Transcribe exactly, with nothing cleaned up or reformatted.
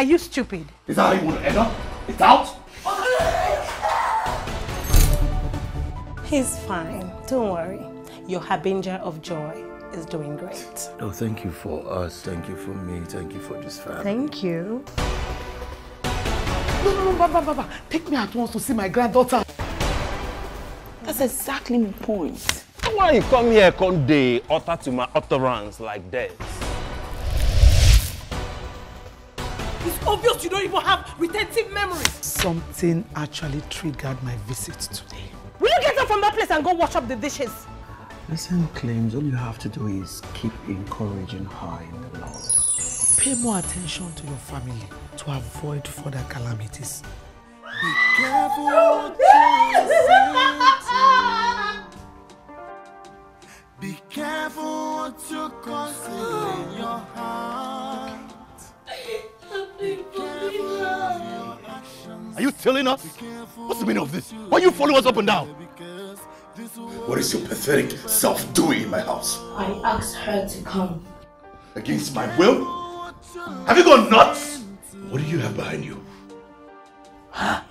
Are you stupid? Is that how you want to end up? It's out? He's fine. Don't worry. Your harbinger of joy is doing great. Oh, thank you for us. Thank you for me. Thank you for this family. Thank you. No, no, no, Baba, Baba. Take me at once to see my granddaughter. That's exactly my point. Why you come here, come day, utter to my utterance like this? It's obvious you don't even have retentive memory. Something actually triggered my visit today. Will you get up from that place and go wash up the dishes? Listen, claims, all you have to do is keep encouraging her in the Lord. Pay more attention to your family to avoid further calamities. Be careful what you say to. Be careful what you conceal in your heart. Be careful your actions. Are you telling us? What's the meaning of this? Why are you following us up and down? What is your pathetic self doing in my house? I asked her to come. Against my will? Have you gone nuts? What do you have behind you? Huh?